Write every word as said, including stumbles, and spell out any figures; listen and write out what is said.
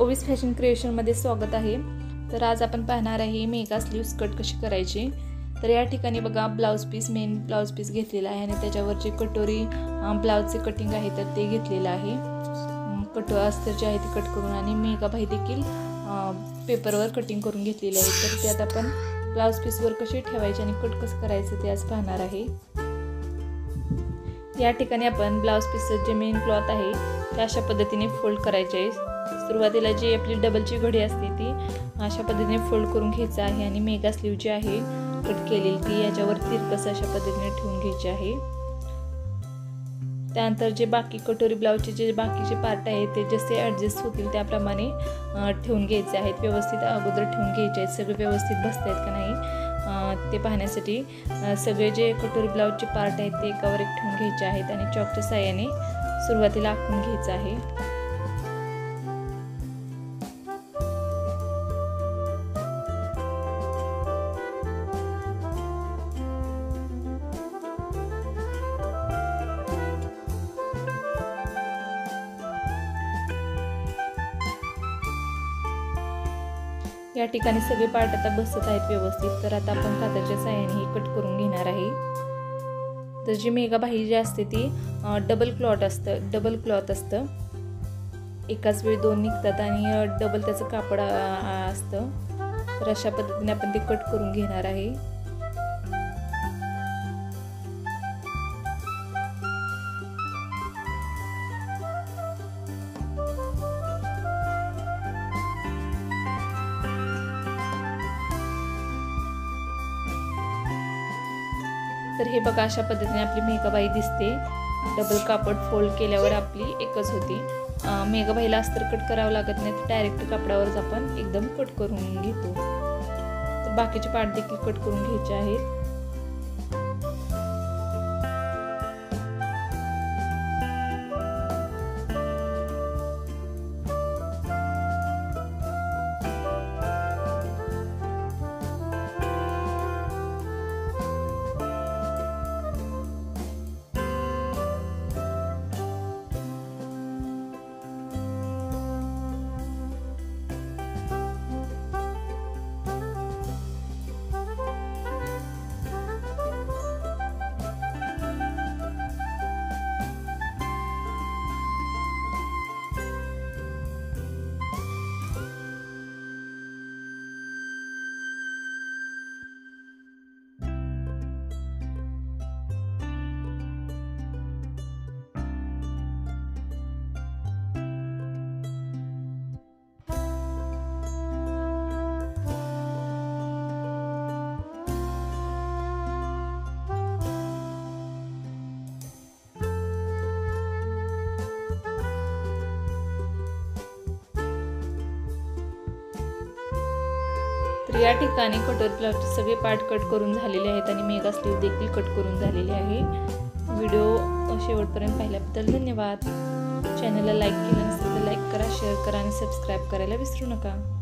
Ovis fashion creation मध्ये स्वागत आहे। तर आज आपण पाहणार आहे मेगा स्लीव्स कट कशी करायची। तर या ठिकाणी बघा blouse piece, main blouse piece घेतलेला आहे आणि त्याच्यावरची कटोरी ब्लाउजचे कटिंग आहे तर ते घेतलेलं आहे। कट अस्तर जे आहे ते कट करून आणि मेगा बाई देखील पेपरवर कटिंग करून घेतलेली आहे। तर त्यात आपण ब्लाउज पीसवर कशी ठेवायची आणि कट कसं करायचं ते आज पाहणार आहे। या ठिकाणी आपण ब्लाउज पीसचं जे मेन क्लॉथ आहे ते अशा पद्धतीने फोल्ड करायचे आहे। सुरुवातीला जी आपली डबलची घडी असते ती अशा पद्धतीने फोल्ड करून घ्यायचं आहे आणि मेगा स्लीव जी आहे कट केलेली ती याच्यावर तिरकस अशा पद्धतीने ठेवून घ्यायची आहे। त्यानंतर जे बाकी कटोरी ब्लाउजचे जे बाकीचे पार्ट आहेत ते जसे ॲडजस्ट होतील त्याप्रमाणे ठेवून घ्यायचे आहेत। व्यवस्थित अगोदर ठेवून घ्यायचे आहेत, सगळे व्यवस्थित बसत आहेत का नाही ते पाहण्यासाठी सगळे जे कटोरी ब्लाउजचे पार्ट आहेत ते एकावर एक ठेवून घ्यायचे आहेत आणि चॉकच्या साह्याने सुरुवातीला आखून घ्यायचं आहे। या ठिकाणी सगळे पार्ट आता बसत आहेत व्यवस्थित। तर आता आपण कात्याच्या साह्याने ही कट करून घेणार आहे। तर जी मेगा बाही जी असते ती डबल क्लॉथ असतं डबल क्लॉथ असतं एकाच वेळी दोन निघतात आणि डबल त्याचं कापड असतं। तर अशा पद्धतीने आपण ते कट करून घेणार आहे। तर हे बघा अशा पद्धतीने आपली मेघाबाई दिसते। डबल कापड फोल्ड केल्यावर आपली एकच होती। मेघाबाईला अस्तर कट करावं लागत नाही, डायरेक्ट कापडावरच आपण एकदम कट करून घेतो। तर बाकीचे पार्ट देखील कट करून घ्यायचे आहेत। तर या ठिकाणी कटोरी ब्लाउजचे सगळे पार्ट कट करून झालेले आहेत आणि मेगा स्लीव देखील कट करून झालेली आहे। व्हिडिओ शेवटपर्यंत पाहिल्याबद्दल धन्यवाद। चॅनलला लाईक केलं नसेल तर लाईक करा, शेअर करा आणि सबस्क्राईब करायला विसरू नका।